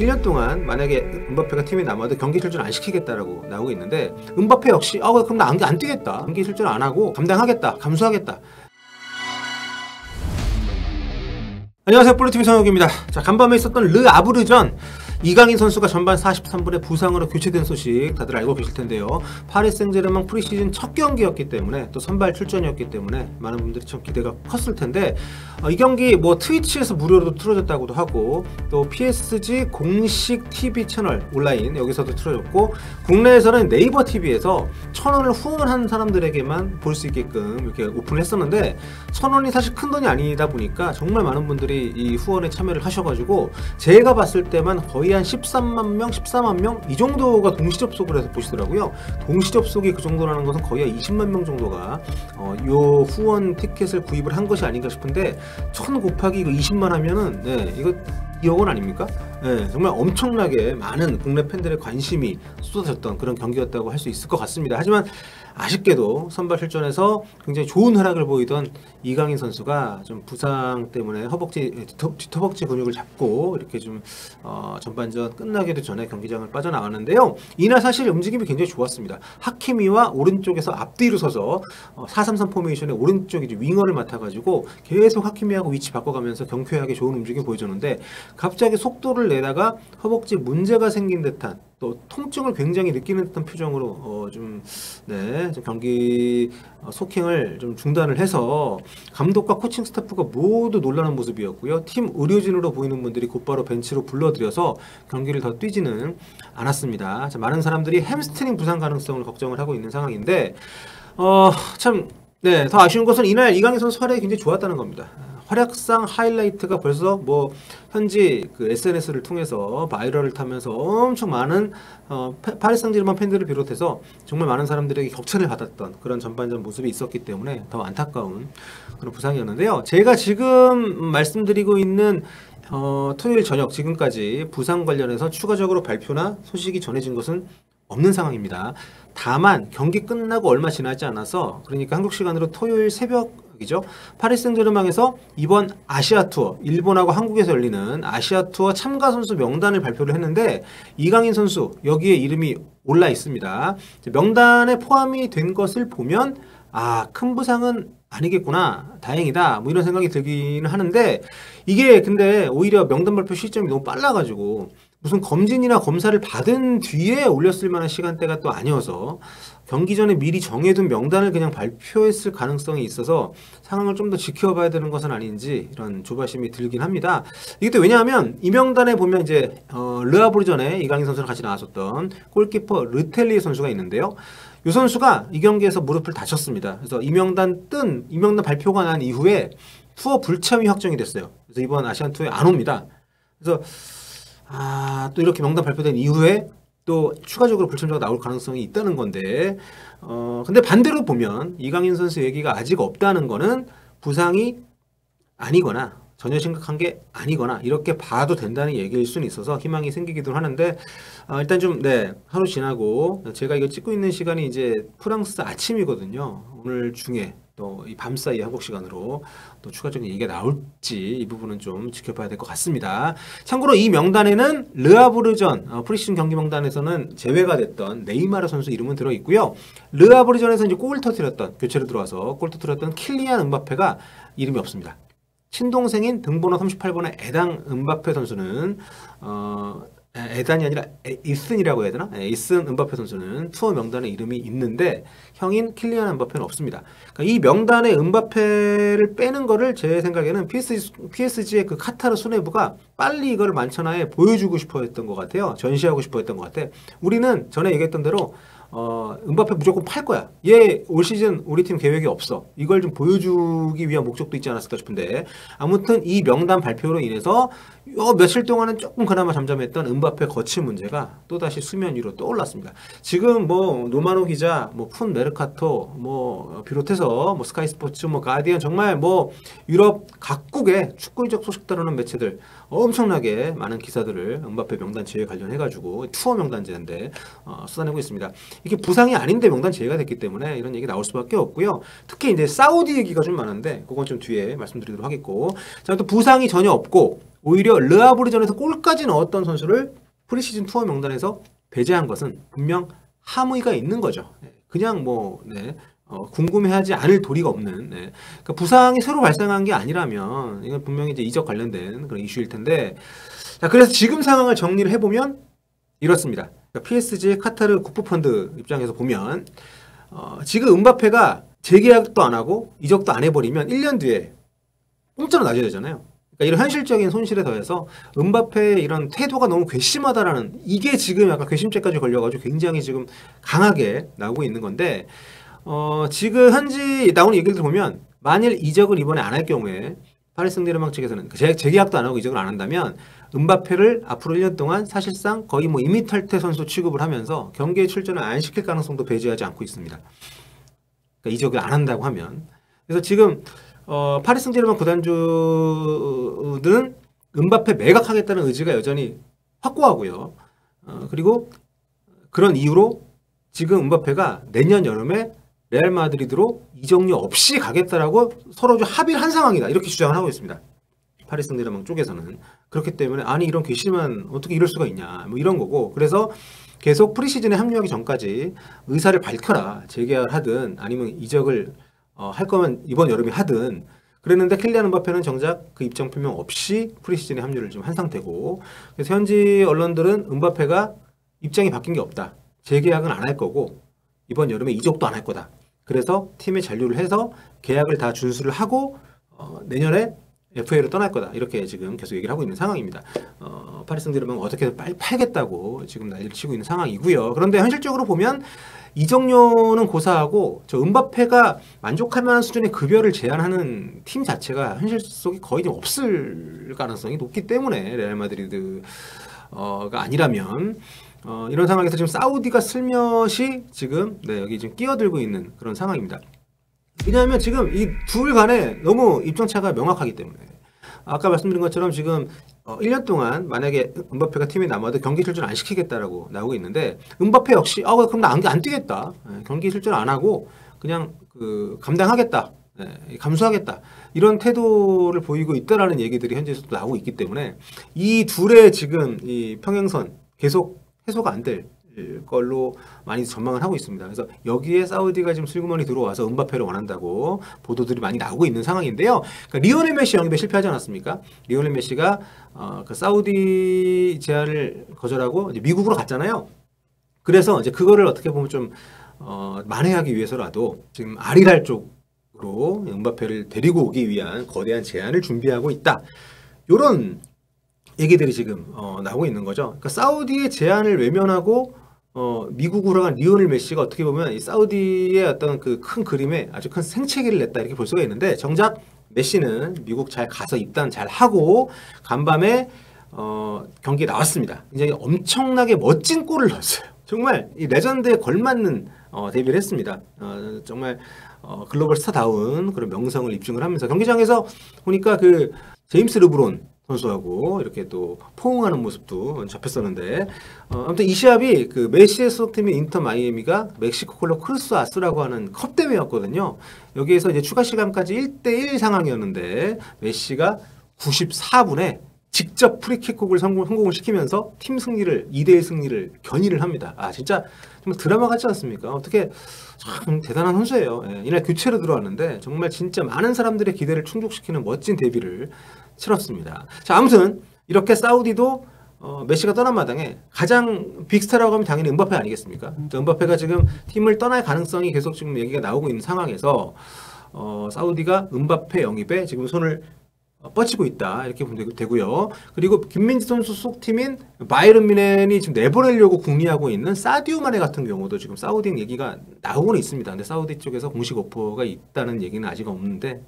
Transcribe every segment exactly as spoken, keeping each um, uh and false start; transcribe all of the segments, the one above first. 일 년 동안 만약에 음바페가 팀에 남아도 경기 출전 안 시키겠다라고 나오고 있는데, 음바페 역시 아 그럼 나 안 뛰겠다, 경기 출전 안 하고 감당하겠다, 감수하겠다. 안녕하세요, 뽈리티비 성혁입니다. 자, 간밤에 있었던 르 아브르전, 이강인 선수가 전반 사십삼 분에 부상으로 교체된 소식 다들 알고 계실 텐데요. 파리 생제르맹 프리시즌 첫 경기였기 때문에, 또 선발 출전이었기 때문에 많은 분들이 참 기대가 컸을 텐데, 어, 이 경기 뭐 트위치에서 무료로 틀어졌다고도 하고, 또 피에스지 공식 티비 채널 온라인 여기서도 틀어졌고, 국내에서는 네이버 티비에서 천 원을 후원한 사람들에게만 볼 수 있게끔 이렇게 오픈을 했었는데, 천 원이 사실 큰 돈이 아니다 보니까 정말 많은 분들이 이 후원에 참여를 하셔가지고 제가 봤을 때만 거의 한 십삼만 명, 십사만 명 이 정도가 동시 접속을 해서 보시더라고요. 동시 접속이 그 정도라는 것은 거의 한 이십만 명 정도가 어, 요 후원 티켓을 구입을 한 것이 아닌가 싶은데, 천 곱하기 이거 이십만 하면은 네, 이거 이억 원 아닙니까? 네, 정말 엄청나게 많은 국내 팬들의 관심이 쏟아졌던 그런 경기였다고 할 수 있을 것 같습니다. 하지만 아쉽게도 선발 출전에서 굉장히 좋은 활약을 보이던 이강인 선수가 좀 부상 때문에 허벅지, 뒤터벅지 근육을 잡고 이렇게 좀 어, 전반전 끝나기도 전에 경기장을 빠져나왔는데요. 이날 사실 움직임이 굉장히 좋았습니다. 하키미와 오른쪽에서 앞뒤로 서서 어, 사 삼 삼 포메이션의 오른쪽 이제 윙어를 맡아가지고 계속 하키미하고 위치 바꿔가면서 경쾌하게 좋은 움직임을 보여줬는데, 갑자기 속도를 내다가 허벅지 문제가 생긴 듯한, 또 통증을 굉장히 느끼는 듯한 표정으로 어 좀 네, 좀 경기 소킹을 좀 중단을 해서 감독과 코칭 스태프가 모두 놀라는 모습이었고요. 팀 의료진으로 보이는 분들이 곧바로 벤치로 불러들여서 경기를 더 뛰지는 않았습니다. 자, 많은 사람들이 햄스트링 부상 가능성을 걱정을 하고 있는 상황인데, 어, 참 네, 더 아쉬운 것은 이날 이강인 선수 활약이 굉장히 좋았다는 겁니다. 활약상 하이라이트가 벌써 뭐 현지 그 에스엔에스를 통해서 바이럴을 타면서 엄청 많은 어, 파리 생제르맹 팬들을 비롯해서 정말 많은 사람들에게 격찬을 받았던 그런 전반전 모습이 있었기 때문에 더 안타까운 그런 부상이었는데요. 제가 지금 말씀드리고 있는 어, 토요일 저녁 지금까지 부상 관련해서 추가적으로 발표나 소식이 전해진 것은 없는 상황입니다. 다만 경기 끝나고 얼마 지나지 않아서, 그러니까 한국 시간으로 토요일 새벽 이죠. 파리 생제르맹에서 이번 아시아 투어, 일본하고 한국에서 열리는 아시아 투어 참가 선수 명단을 발표를 했는데, 이강인 선수 여기에 이름이 올라 있습니다. 명단에 포함이 된 것을 보면 아, 큰 부상은 아니겠구나, 다행이다, 뭐 이런 생각이 들기는 하는데, 이게 근데 오히려 명단 발표 시점이 너무 빨라가지고 무슨 검진이나 검사를 받은 뒤에 올렸을 만한 시간대가 또 아니어서 경기 전에 미리 정해둔 명단을 그냥 발표했을 가능성이 있어서 상황을 좀 더 지켜봐야 되는 것은 아닌지 이런 조바심이 들긴 합니다. 이게 또 왜냐하면 이 명단에 보면 이제 어, 르아브르전에 이강인 선수랑 같이 나왔었던 골키퍼 르텔리 선수가 있는데요. 이 선수가 이 경기에서 무릎을 다쳤습니다. 그래서 이 명단 뜬, 이 명단 발표가 난 이후에 투어 불참이 확정이 됐어요. 그래서 이번 아시안 투어에 안 옵니다. 그래서 아, 또 이렇게 명단 발표된 이후에 또 추가적으로 불참자가 나올 가능성이 있다는 건데, 어, 근데 반대로 보면 이강인 선수 얘기가 아직 없다는 거는 부상이 아니거나 전혀 심각한 게 아니거나 이렇게 봐도 된다는 얘기일 수는 있어서 희망이 생기기도 하는데, 어, 일단 좀 네, 하루 지나고, 제가 이거 찍고 있는 시간이 이제 프랑스 아침이거든요. 오늘 중에 또 이 밤사이 한국 시간으로 또 추가적인 얘기가 나올지 이 부분은 좀 지켜봐야 될 것 같습니다. 참고로 이 명단에는 르아브르전 어, 프리시즌 경기 명단에서는 제외가 됐던 네이마르 선수 이름은 들어있고요. 르아브르전에서 이제 골을 터뜨렸던, 교체로 들어와서 골을 터뜨렸던 킬리안 음바페가 이름이 없습니다. 친동생인 등번호 삼십팔 번의 에단 음바페 선수는 어, 에단이 아니라 이슨이라고 해야 되나? 이슨 음바페 선수는 투어 명단에 이름이 있는데 형인 킬리안 음바페는 없습니다. 그러니까 이 명단에 음바페를 빼는 거를 제 생각에는 피에스지, 피에스지의 그 카타르 수뇌부가 빨리 이걸 만천하에 보여주고 싶어 했던 것 같아요. 전시하고 싶어 했던 것 같아. 우리는 전에 얘기했던 대로 어, 음바페 무조건 팔 거야. 얘 올 시즌 우리 팀 계획이 없어. 이걸 좀 보여주기 위한 목적도 있지 않았을까 싶은데, 아무튼 이 명단 발표로 인해서 요 며칠 동안은 조금 그나마 잠잠했던 음바페 거치 문제가 또다시 수면 위로 떠올랐습니다. 지금 뭐 노마노 기자, 뭐 푼 메르카토, 뭐 비롯해서 뭐 스카이 스포츠, 뭐 가디언, 정말 뭐 유럽 각국의 축구적 소식 다루는 매체들 엄청나게 많은 기사들을 음바페 명단 제외 관련해가지고 투어 명단제인데 어, 쏟아내고 있습니다. 이게 부상이 아닌데 명단 제외가 됐기 때문에 이런 얘기 나올 수밖에 없고요. 특히 이제 사우디 얘기가 좀 많은데 그건 좀 뒤에 말씀드리도록 하겠고, 자, 또 부상이 전혀 없고 오히려 르아브르전에서 골까지 넣었던 선수를 프리시즌 투어 명단에서 배제한 것은 분명 함의가 있는 거죠. 그냥 뭐 네, 어, 궁금해하지 않을 도리가 없는. 네. 그러니까 부상이 새로 발생한 게 아니라면 이건 분명히 이제 이적 관련된 그런 이슈일 텐데. 자, 그래서 지금 상황을 정리를 해보면 이렇습니다. 그러니까 피에스지 카타르 국부펀드 입장에서 보면 어, 지금 음바페가 재계약도 안 하고 이적도 안 해버리면 일 년 뒤에 공짜로 놔줘야 되잖아요. 그러니까 이런 현실적인 손실에 더해서 음바페의 이런 태도가 너무 괘씸하다라는, 이게 지금 약간 괘씸죄까지 걸려가지고 굉장히 지금 강하게 나오고 있는 건데, 어, 지금 현지 나오는 얘기를 보면 만일 이적을 이번에 안 할 경우에 파리 생제르맹 측에서는 재, 재계약도 안 하고 이적을 안 한다면 음바페를 앞으로 일 년 동안 사실상 거의 뭐 임의탈퇴 선수 취급을 하면서 경기에 출전을 안 시킬 가능성도 배제하지 않고 있습니다. 그러니까 이적을 안 한다고 하면. 그래서 지금 어, 파리 생제르맹 구단주는 음바페 매각하겠다는 의지가 여전히 확고하고요. 어, 그리고 그런 이유로 지금 음바페가 내년 여름에 레알 마드리드로 이적료 없이 가겠다라고 서로 좀 합의를 한 상황이다, 이렇게 주장을 하고 있습니다. 파리 생제르맹 쪽에서는. 그렇기 때문에 아니 이런 괘씸한, 어떻게 이럴 수가 있냐, 뭐 이런 거고. 그래서 계속 프리시즌에 합류하기 전까지 의사를 밝혀라, 재계약을 하든 아니면 이적을 어, 할 거면 이번 여름에 하든 그랬는데, 킬리안 음바페는 정작 그 입장 표명 없이 프리시즌에 합류를 지금 한 상태고, 그래서 현지 언론들은 음바페가 입장이 바뀐 게 없다, 재계약은 안 할 거고 이번 여름에 이적도 안 할 거다, 그래서 팀에 잔류를 해서 계약을 다 준수를 하고 어, 내년에 에프에이로 떠날 거다, 이렇게 지금 계속 얘기를 하고 있는 상황입니다. 어, 파리 생제르맹 어떻게든 빨리 팔겠다고 지금 난리를 치고 있는 상황이고요. 그런데 현실적으로 보면 이적료는 고사하고 저 음바페가 만족할 만한 수준의 급여를 제안하는 팀 자체가 현실 속에 거의 없을 가능성이 높기 때문에, 레알 마드리드가 아니라면 어, 이런 상황에서 지금 사우디가 슬며시 지금 네, 여기 지금 끼어들고 있는 그런 상황입니다. 왜냐하면 지금 이 둘 간에 너무 입장차가 명확하기 때문에. 아까 말씀드린 것처럼 지금 어, 일 년 동안 만약에 음바페가 팀에 남아도 경기 출전 안 시키겠다라고 나오고 있는데, 음바페 역시 아 그럼 나 안 안 뛰겠다, 예, 경기 출전 안 하고 그냥 그 감당하겠다, 예, 감수하겠다, 이런 태도를 보이고 있다라는 얘기들이 현재에서도 나오고 있기 때문에 이 둘의 지금 이 평행선 계속 해소가 안 될 걸로 많이 전망을 하고 있습니다. 그래서 여기에 사우디가 지금 슬그머니 들어와서 음바페를 원한다고 보도들이 많이 나오고 있는 상황인데요. 그러니까 리오넬 메시 영입에 실패하지 않았습니까? 리오넬 메시가 어, 그 사우디 제안을 거절하고 이제 미국으로 갔잖아요. 그래서 이제 그거를 어떻게 보면 좀 어, 만회하기 위해서라도 지금 아리랄 쪽으로 음바페를 데리고 오기 위한 거대한 제안을 준비하고 있다, 이런 얘기들이 지금 어, 나오고 있는 거죠. 그러니까 사우디의 제안을 외면하고 어, 미국으로 간 리오넬 메시가 어떻게 보면 이 사우디의 어떤 그 큰 그림에 아주 큰 생채기를 냈다, 이렇게 볼 수가 있는데, 정작 메시는 미국 잘 가서 입단 잘 하고 간밤에 어, 경기에 나왔습니다. 굉장히 엄청나게 멋진 골을 넣었어요. 정말 이 레전드에 걸맞는 어, 데뷔를 했습니다. 어, 정말 어, 글로벌 스타다운 그런 명성을 입증을 하면서 경기장에서 보니까 그 제임스 르브론 선수하고 이렇게 또 포옹하는 모습도 잡혔었는데, 어, 아무튼 이 시합이 그 메시의 소속팀인 인터 마이애미가 멕시코 클럽 크루스 아스라고 하는 컵 대회였거든요. 여기에서 이제 추가 시간까지 일 대 일 상황이었는데 메시가 구십사 분에 직접 프리킥곡을 성공, 성공을 시키면서 팀 승리를 이 대 일 승리를 견인을 합니다. 아 진짜 정말 드라마 같지 않습니까? 어떻게 참 대단한 선수예요. 예, 이날 교체로 들어왔는데 정말 진짜 많은 사람들의 기대를 충족시키는 멋진 데뷔를 치렀습니다. 자, 아무튼 이렇게 사우디도 어, 메시가 떠난 마당에 가장 빅스타라고 하면 당연히 음바페 아니겠습니까? 음바페가 지금 팀을 떠날 가능성이 계속 지금 얘기가 나오고 있는 상황에서 어, 사우디가 음바페 영입에 지금 손을 뻗치고 있다, 이렇게 보면 되고요. 그리고 김민재 선수 소속팀인 바이에른 뮌헨이 지금 내보내려고 궁리하고 있는 사디오 마네 같은 경우도 지금 사우디 얘기가 나오고는 있습니다. 근데 사우디 쪽에서 공식 오퍼가 있다는 얘기는 아직 없는데,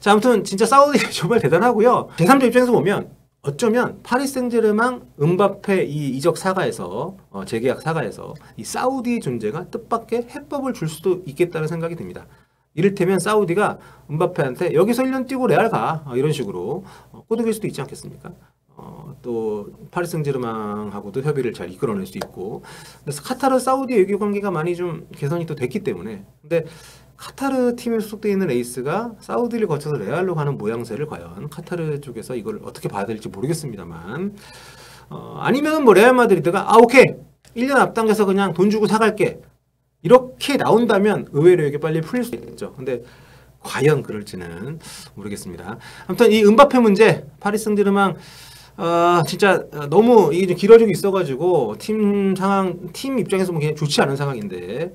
자 아무튼 진짜 사우디 정말 대단하고요. 제삼자 입장에서 보면 어쩌면 파리 생제르맹 음바페 이 이적 사가에서 어, 재계약 사가에서 이 사우디의 존재가 뜻밖의 해법을 줄 수도 있겠다는 생각이 듭니다. 이를테면 사우디가 음바페한테 여기서 일 년 뛰고 레알 가, 이런 식으로 꼬드길 수도 있지 않겠습니까? 어, 또 파리 생제르맹하고도 협의를 잘 이끌어낼 수 있고. 그래서 카타르 사우디 외교 관계가 많이 좀 개선이 또 됐기 때문에. 근데 카타르 팀에 소속되어 있는 에이스가 사우디를 거쳐서 레알로 가는 모양새를 과연 카타르 쪽에서 이걸 어떻게 봐야 될지 모르겠습니다만, 어, 아니면 뭐 레알 마드리드가 아 오케이 일 년 앞당겨서 그냥 돈 주고 사갈게 이렇게 나온다면 의외로 이게 빨리 풀릴 수 있겠죠. 근데 과연 그럴지는 모르겠습니다. 아무튼 이 음바페 문제, 파리 생제르맹 어, 진짜 너무 이게 좀 길어지고 있어가지고 팀 상황, 팀 입장에서 보면 그냥 좋지 않은 상황인데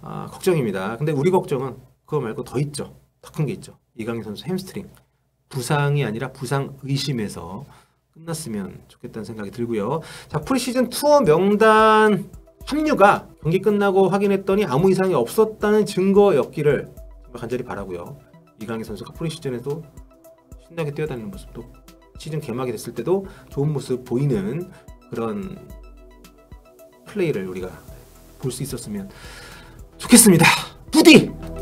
아, 걱정입니다. 근데 우리 걱정은 그거 말고 더 있죠. 더 큰 게 있죠. 이강인 선수 햄스트링 부상이 아니라 부상 의심에서 끝났으면 좋겠다는 생각이 들고요. 자, 프리시즌 투어 명단 합류가 경기 끝나고 확인했더니 아무 이상이 없었다는 증거였기를 간절히 바라고요. 이강인 선수가 프리시즌에도 신나게 뛰어다니는 모습도 시즌 개막이 됐을 때도 좋은 모습 보이는 그런 플레이를 우리가 볼 수 있었으면 좋겠습니다. 부디!